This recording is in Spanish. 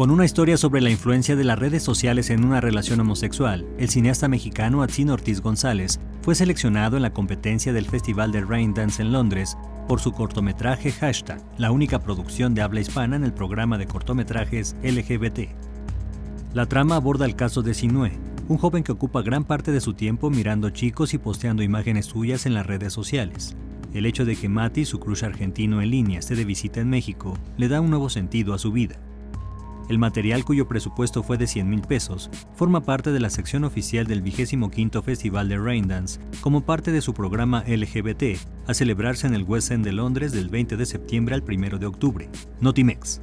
Con una historia sobre la influencia de las redes sociales en una relación homosexual, el cineasta mexicano Atzin Ortiz González fue seleccionado en la competencia del Festival de Raindance en Londres por su cortometraje Hashtag, la única producción de habla hispana en el programa de cortometrajes LGBT. La trama aborda el caso de Sinué, un joven que ocupa gran parte de su tiempo mirando chicos y posteando imágenes suyas en las redes sociales. El hecho de que Mati, su crush argentino en línea, esté de visita en México, le da un nuevo sentido a su vida. El material, cuyo presupuesto fue de 100,000 pesos, forma parte de la sección oficial del 25º Festival de Raindance como parte de su programa LGBT, a celebrarse en el West End de Londres del 20 de septiembre al 1 de octubre. Notimex.